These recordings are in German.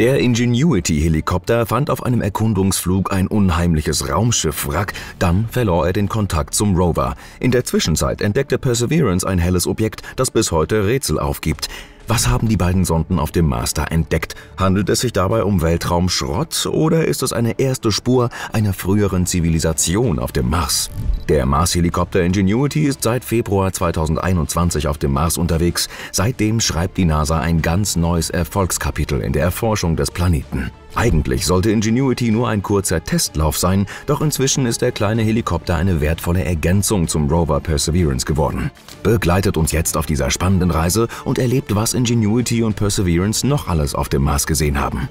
Der Ingenuity-Helikopter fand auf einem Erkundungsflug ein unheimliches Raumschiffwrack, dann verlor er den Kontakt zum Rover. In der Zwischenzeit entdeckte Perseverance ein helles Objekt, das bis heute Rätsel aufgibt. Was haben die beiden Sonden auf dem Mars da entdeckt? Handelt es sich dabei um Weltraumschrott oder ist es eine erste Spur einer früheren Zivilisation auf dem Mars? Der Mars-Helikopter Ingenuity ist seit Februar 2021 auf dem Mars unterwegs. Seitdem schreibt die NASA ein ganz neues Erfolgskapitel in der Erforschung des Planeten. Eigentlich sollte Ingenuity nur ein kurzer Testlauf sein, doch inzwischen ist der kleine Helikopter eine wertvolle Ergänzung zum Rover Perseverance geworden. Begleitet uns jetzt auf dieser spannenden Reise und erlebt, was Ingenuity und Perseverance noch alles auf dem Mars gesehen haben.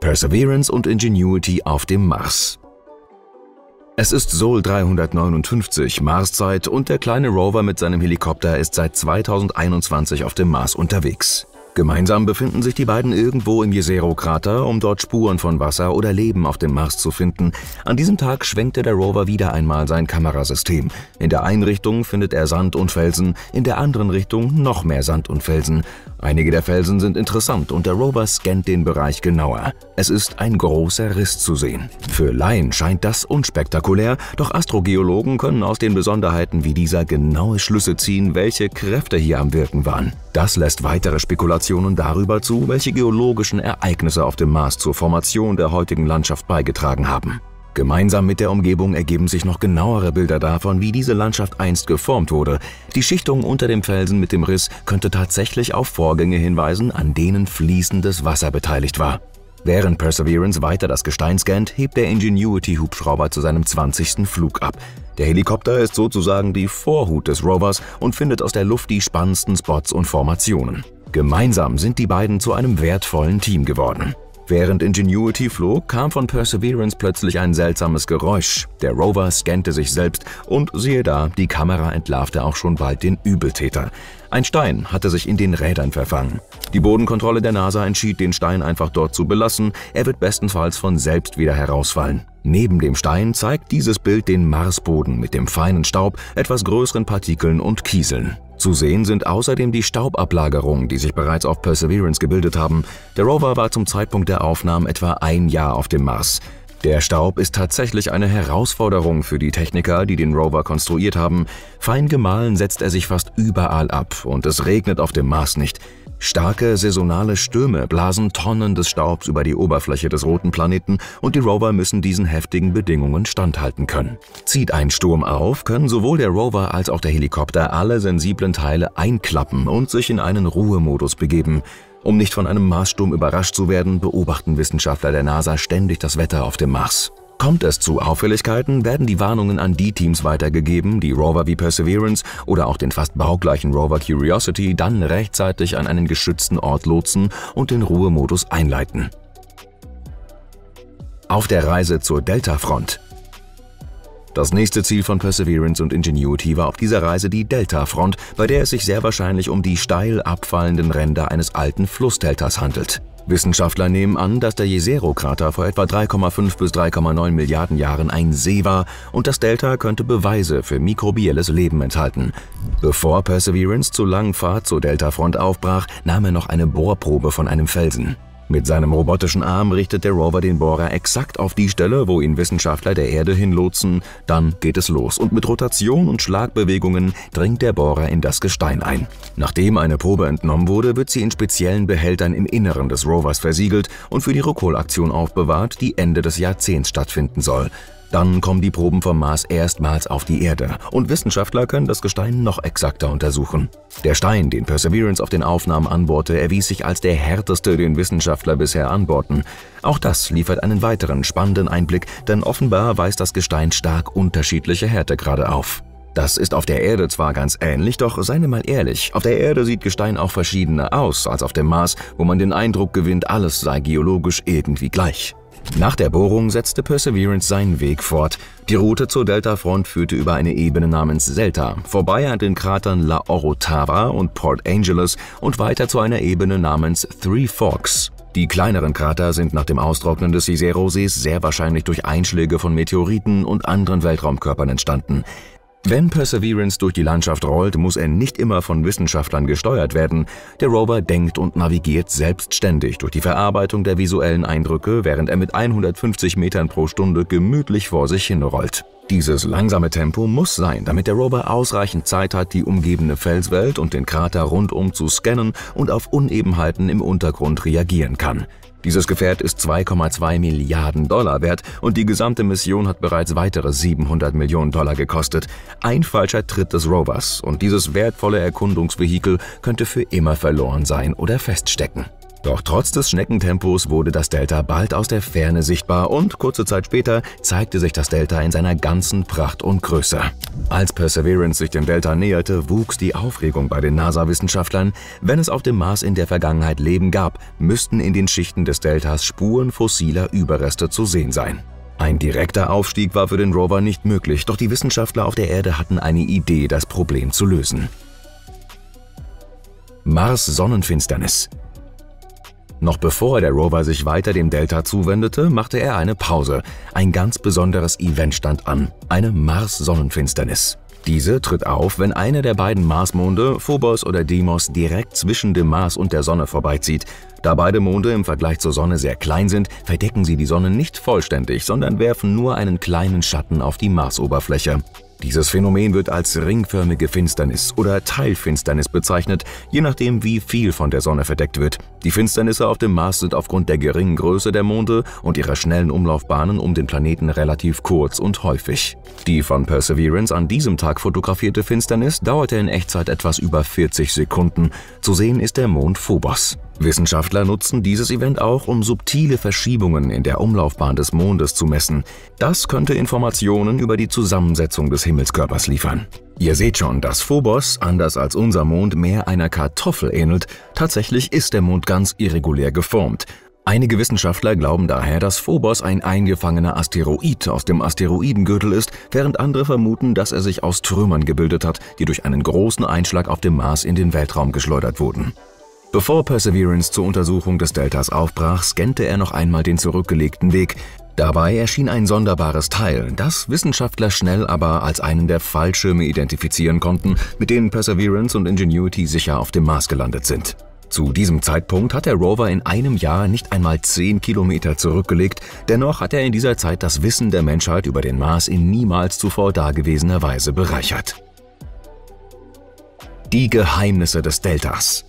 Perseverance und Ingenuity auf dem Mars. Es ist Sol 359 Marszeit und der kleine Rover mit seinem Helikopter ist seit 2021 auf dem Mars unterwegs. Gemeinsam befinden sich die beiden irgendwo im Jezero-Krater, um dort Spuren von Wasser oder Leben auf dem Mars zu finden. An diesem Tag schwenkte der Rover wieder einmal sein Kamerasystem. In der einen Richtung findet er Sand und Felsen, in der anderen Richtung noch mehr Sand und Felsen. Einige der Felsen sind interessant und der Rover scannt den Bereich genauer. Es ist ein großer Riss zu sehen. Für Laien scheint das unspektakulär, doch Astrogeologen können aus den Besonderheiten wie dieser genaue Schlüsse ziehen, welche Kräfte hier am Wirken waren. Das lässt weitere Spekulationen darüber zu, welche geologischen Ereignisse auf dem Mars zur Formation der heutigen Landschaft beigetragen haben. Gemeinsam mit der Umgebung ergeben sich noch genauere Bilder davon, wie diese Landschaft einst geformt wurde. Die Schichtung unter dem Felsen mit dem Riss könnte tatsächlich auf Vorgänge hinweisen, an denen fließendes Wasser beteiligt war. Während Perseverance weiter das Gestein scannt, hebt der Ingenuity-Hubschrauber zu seinem 20. Flug ab. Der Helikopter ist sozusagen die Vorhut des Rovers und findet aus der Luft die spannendsten Spots und Formationen. Gemeinsam sind die beiden zu einem wertvollen Team geworden. Während Ingenuity flog, kam von Perseverance plötzlich ein seltsames Geräusch. Der Rover scannte sich selbst und siehe da, die Kamera entlarvte auch schon bald den Übeltäter. Ein Stein hatte sich in den Rädern verfangen. Die Bodenkontrolle der NASA entschied, den Stein einfach dort zu belassen. Er wird bestenfalls von selbst wieder herausfallen. Neben dem Stein zeigt dieses Bild den Marsboden mit dem feinen Staub, etwas größeren Partikeln und Kieseln. Zu sehen sind außerdem die Staubablagerungen, die sich bereits auf Perseverance gebildet haben. Der Rover war zum Zeitpunkt der Aufnahmen etwa ein Jahr auf dem Mars. Der Staub ist tatsächlich eine Herausforderung für die Techniker, die den Rover konstruiert haben. Fein gemahlen setzt er sich fast überall ab und es regnet auf dem Mars nicht. Starke saisonale Stürme blasen Tonnen des Staubs über die Oberfläche des roten Planeten und die Rover müssen diesen heftigen Bedingungen standhalten können. Zieht ein Sturm auf, können sowohl der Rover als auch der Helikopter alle sensiblen Teile einklappen und sich in einen Ruhemodus begeben. Um nicht von einem Marssturm überrascht zu werden, beobachten Wissenschaftler der NASA ständig das Wetter auf dem Mars. Kommt es zu Auffälligkeiten, werden die Warnungen an die Teams weitergegeben, die Rover wie Perseverance oder auch den fast baugleichen Rover Curiosity dann rechtzeitig an einen geschützten Ort lotsen und den Ruhemodus einleiten. Auf der Reise zur Delta-Front. Das nächste Ziel von Perseverance und Ingenuity war auf dieser Reise die Delta-Front, bei der es sich sehr wahrscheinlich um die steil abfallenden Ränder eines alten Flussdeltas handelt. Wissenschaftler nehmen an, dass der Jezero-Krater vor etwa 3,5 bis 3,9 Milliarden Jahren ein See war und das Delta könnte Beweise für mikrobielles Leben enthalten. Bevor Perseverance zur langen Fahrt zur Deltafront aufbrach, nahm er noch eine Bohrprobe von einem Felsen. Mit seinem robotischen Arm richtet der Rover den Bohrer exakt auf die Stelle, wo ihn Wissenschaftler der Erde hinlotsen. Dann geht es los und mit Rotation und Schlagbewegungen dringt der Bohrer in das Gestein ein. Nachdem eine Probe entnommen wurde, wird sie in speziellen Behältern im Inneren des Rovers versiegelt und für die Rückholaktion aufbewahrt, die Ende des Jahrzehnts stattfinden soll. Dann kommen die Proben vom Mars erstmals auf die Erde und Wissenschaftler können das Gestein noch exakter untersuchen. Der Stein, den Perseverance auf den Aufnahmen anbohrte, erwies sich als der härteste, den Wissenschaftler bisher anbohrten. Auch das liefert einen weiteren spannenden Einblick, denn offenbar weist das Gestein stark unterschiedliche Härtegrade auf. Das ist auf der Erde zwar ganz ähnlich, doch seien wir mal ehrlich, auf der Erde sieht Gestein auch verschiedener aus als auf dem Mars, wo man den Eindruck gewinnt, alles sei geologisch irgendwie gleich. Nach der Bohrung setzte Perseverance seinen Weg fort. Die Route zur Deltafront führte über eine Ebene namens Selta, vorbei an den Kratern La Orotava und Port Angeles und weiter zu einer Ebene namens Three Forks. Die kleineren Krater sind nach dem Austrocknen des Jezero-Sees sehr wahrscheinlich durch Einschläge von Meteoriten und anderen Weltraumkörpern entstanden. Wenn Perseverance durch die Landschaft rollt, muss er nicht immer von Wissenschaftlern gesteuert werden. Der Rover denkt und navigiert selbstständig durch die Verarbeitung der visuellen Eindrücke, während er mit 150 Metern pro Stunde gemütlich vor sich hinrollt. Dieses langsame Tempo muss sein, damit der Rover ausreichend Zeit hat, die umgebende Felswelt und den Krater rundum zu scannen und auf Unebenheiten im Untergrund reagieren kann. Dieses Gefährt ist 2,2 Milliarden Dollar wert und die gesamte Mission hat bereits weitere 700 Millionen Dollar gekostet. Ein falscher Tritt des Rovers und dieses wertvolle Erkundungsvehikel könnte für immer verloren sein oder feststecken. Doch trotz des Schneckentempos wurde das Delta bald aus der Ferne sichtbar und kurze Zeit später zeigte sich das Delta in seiner ganzen Pracht und Größe. Als Perseverance sich dem Delta näherte, wuchs die Aufregung bei den NASA-Wissenschaftlern. Wenn es auf dem Mars in der Vergangenheit Leben gab, müssten in den Schichten des Deltas Spuren fossiler Überreste zu sehen sein. Ein direkter Aufstieg war für den Rover nicht möglich, doch die Wissenschaftler auf der Erde hatten eine Idee, das Problem zu lösen. Mars-Sonnenfinsternis. Noch bevor der Rover sich weiter dem Delta zuwendete, machte er eine Pause. Ein ganz besonderes Event stand an, eine Mars-Sonnenfinsternis. Diese tritt auf, wenn einer der beiden Marsmonde, Phobos oder Deimos, direkt zwischen dem Mars und der Sonne vorbeizieht. Da beide Monde im Vergleich zur Sonne sehr klein sind, verdecken sie die Sonne nicht vollständig, sondern werfen nur einen kleinen Schatten auf die Marsoberfläche. Dieses Phänomen wird als ringförmige Finsternis oder Teilfinsternis bezeichnet, je nachdem wie viel von der Sonne verdeckt wird. Die Finsternisse auf dem Mars sind aufgrund der geringen Größe der Monde und ihrer schnellen Umlaufbahnen um den Planeten relativ kurz und häufig. Die von Perseverance an diesem Tag fotografierte Finsternis dauerte in Echtzeit etwas über 40 Sekunden. Zu sehen ist der Mond Phobos. Wissenschaftler nutzen dieses Event auch, um subtile Verschiebungen in der Umlaufbahn des Mondes zu messen. Das könnte Informationen über die Zusammensetzung des Himmelskörpers liefern. Ihr seht schon, dass Phobos, anders als unser Mond, mehr einer Kartoffel ähnelt. Tatsächlich ist der Mond ganz irregulär geformt. Einige Wissenschaftler glauben daher, dass Phobos ein eingefangener Asteroid aus dem Asteroidengürtel ist, während andere vermuten, dass er sich aus Trümmern gebildet hat, die durch einen großen Einschlag auf dem Mars in den Weltraum geschleudert wurden. Bevor Perseverance zur Untersuchung des Deltas aufbrach, scannte er noch einmal den zurückgelegten Weg. Dabei erschien ein sonderbares Teil, das Wissenschaftler schnell aber als einen der Fallschirme identifizieren konnten, mit denen Perseverance und Ingenuity sicher auf dem Mars gelandet sind. Zu diesem Zeitpunkt hat der Rover in einem Jahr nicht einmal 10 Kilometer zurückgelegt, dennoch hat er in dieser Zeit das Wissen der Menschheit über den Mars in niemals zuvor dagewesener Weise bereichert. Die Geheimnisse des Deltas.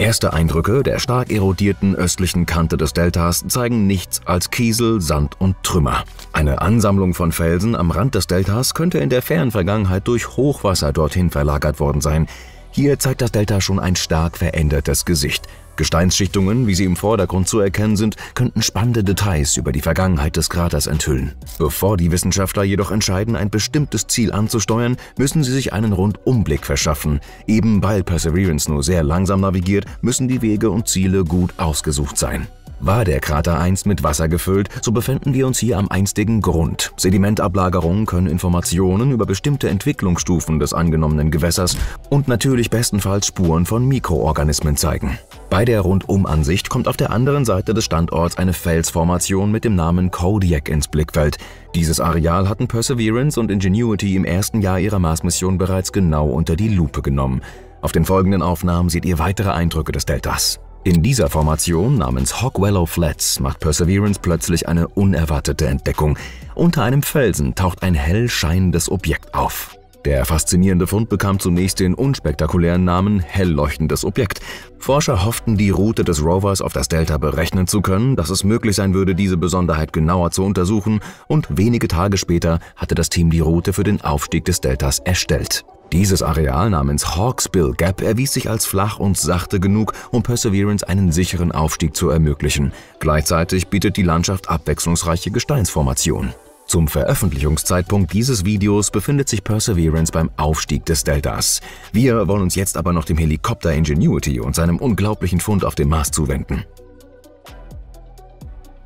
Erste Eindrücke der stark erodierten östlichen Kante des Deltas zeigen nichts als Kiesel, Sand und Trümmer. Eine Ansammlung von Felsen am Rand des Deltas könnte in der fernen Vergangenheit durch Hochwasser dorthin verlagert worden sein. Hier zeigt das Delta schon ein stark verändertes Gesicht. Gesteinsschichtungen, wie sie im Vordergrund zu erkennen sind, könnten spannende Details über die Vergangenheit des Kraters enthüllen. Bevor die Wissenschaftler jedoch entscheiden, ein bestimmtes Ziel anzusteuern, müssen sie sich einen Rundumblick verschaffen. Eben weil Perseverance nur sehr langsam navigiert, müssen die Wege und Ziele gut ausgesucht sein. War der Krater einst mit Wasser gefüllt, so befinden wir uns hier am einstigen Grund. Sedimentablagerungen können Informationen über bestimmte Entwicklungsstufen des angenommenen Gewässers und natürlich bestenfalls Spuren von Mikroorganismen zeigen. Bei der Rundumansicht kommt auf der anderen Seite des Standorts eine Felsformation mit dem Namen Kodiak ins Blickfeld. Dieses Areal hatten Perseverance und Ingenuity im ersten Jahr ihrer Mars-Mission bereits genau unter die Lupe genommen. Auf den folgenden Aufnahmen seht ihr weitere Eindrücke des Deltas. In dieser Formation namens Hogwallow Flats macht Perseverance plötzlich eine unerwartete Entdeckung. Unter einem Felsen taucht ein hell scheinendes Objekt auf. Der faszinierende Fund bekam zunächst den unspektakulären Namen hell leuchtendes Objekt. Forscher hofften, die Route des Rovers auf das Delta berechnen zu können, dass es möglich sein würde, diese Besonderheit genauer zu untersuchen, und wenige Tage später hatte das Team die Route für den Aufstieg des Deltas erstellt. Dieses Areal namens Hawksbill Gap erwies sich als flach und sachte genug, um Perseverance einen sicheren Aufstieg zu ermöglichen. Gleichzeitig bietet die Landschaft abwechslungsreiche Gesteinsformationen. Zum Veröffentlichungszeitpunkt dieses Videos befindet sich Perseverance beim Aufstieg des Deltas. Wir wollen uns jetzt aber noch dem Helikopter Ingenuity und seinem unglaublichen Fund auf dem Mars zuwenden.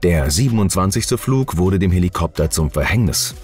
Der 27. Flug wurde dem Helikopter zum Verhängnis.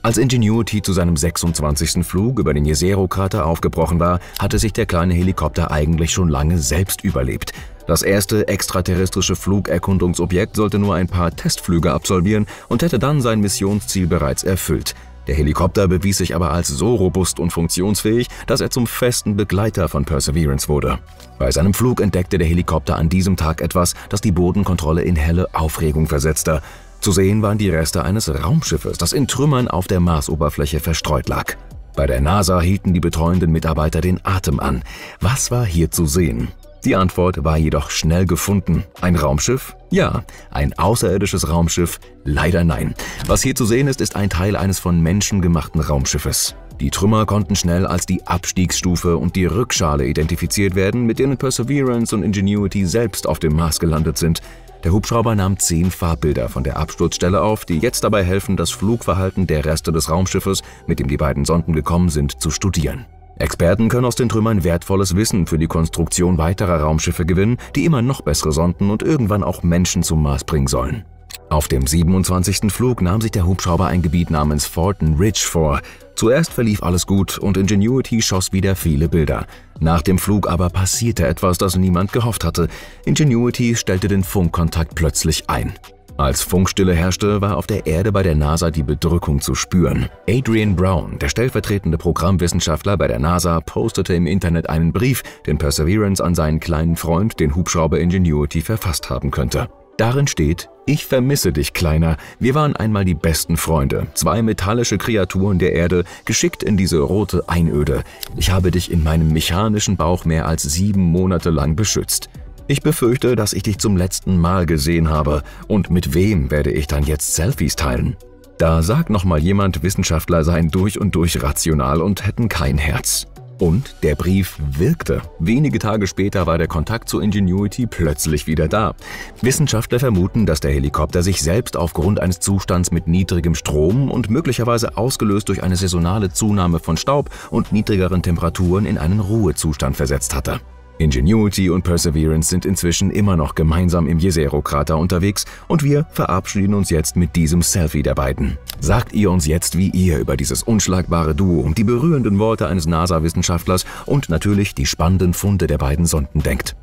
Als Ingenuity zu seinem 26. Flug über den Jezero-Krater aufgebrochen war, hatte sich der kleine Helikopter eigentlich schon lange selbst überlebt. Das erste extraterrestrische Flugerkundungsobjekt sollte nur ein paar Testflüge absolvieren und hätte dann sein Missionsziel bereits erfüllt. Der Helikopter bewies sich aber als so robust und funktionsfähig, dass er zum festen Begleiter von Perseverance wurde. Bei seinem Flug entdeckte der Helikopter an diesem Tag etwas, das die Bodenkontrolle in helle Aufregung versetzte. Zu sehen waren die Reste eines Raumschiffes, das in Trümmern auf der Marsoberfläche verstreut lag. Bei der NASA hielten die betreuenden Mitarbeiter den Atem an. Was war hier zu sehen? Die Antwort war jedoch schnell gefunden. Ein Raumschiff? Ja. Ein außerirdisches Raumschiff? Leider nein. Was hier zu sehen ist, ist ein Teil eines von Menschen gemachten Raumschiffes. Die Trümmer konnten schnell als die Abstiegsstufe und die Rückschale identifiziert werden, mit denen Perseverance und Ingenuity selbst auf dem Mars gelandet sind. Der Hubschrauber nahm 10 Fahrbilder von der Absturzstelle auf, die jetzt dabei helfen, das Flugverhalten der Reste des Raumschiffes, mit dem die beiden Sonden gekommen sind, zu studieren. Experten können aus den Trümmern wertvolles Wissen für die Konstruktion weiterer Raumschiffe gewinnen, die immer noch bessere Sonden und irgendwann auch Menschen zum Mars bringen sollen. Auf dem 27. Flug nahm sich der Hubschrauber ein Gebiet namens Fortin Ridge vor. Zuerst verlief alles gut und Ingenuity schoss wieder viele Bilder. Nach dem Flug aber passierte etwas, das niemand gehofft hatte. Ingenuity stellte den Funkkontakt plötzlich ein. Als Funkstille herrschte, war auf der Erde bei der NASA die Bedrückung zu spüren. Adrian Brown, der stellvertretende Programmwissenschaftler bei der NASA, postete im Internet einen Brief, den Perseverance an seinen kleinen Freund, den Hubschrauber Ingenuity, verfasst haben könnte. Darin steht: Ich vermisse dich, Kleiner. Wir waren einmal die besten Freunde, zwei metallische Kreaturen der Erde, geschickt in diese rote Einöde. Ich habe dich in meinem mechanischen Bauch mehr als 7 Monate lang beschützt. Ich befürchte, dass ich dich zum letzten Mal gesehen habe. Und mit wem werde ich dann jetzt Selfies teilen? Da sagt nochmal jemand, Wissenschaftler seien durch und durch rational und hätten kein Herz. Und der Brief wirkte. Wenige Tage später war der Kontakt zu Ingenuity plötzlich wieder da. Wissenschaftler vermuten, dass der Helikopter sich selbst aufgrund eines Zustands mit niedrigem Strom und möglicherweise ausgelöst durch eine saisonale Zunahme von Staub und niedrigeren Temperaturen in einen Ruhezustand versetzt hatte. Ingenuity und Perseverance sind inzwischen immer noch gemeinsam im Jezero-Krater unterwegs und wir verabschieden uns jetzt mit diesem Selfie der beiden. Sagt ihr uns jetzt, wie ihr über dieses unschlagbare Duo und die berührenden Worte eines NASA-Wissenschaftlers und natürlich die spannenden Funde der beiden Sonden denkt.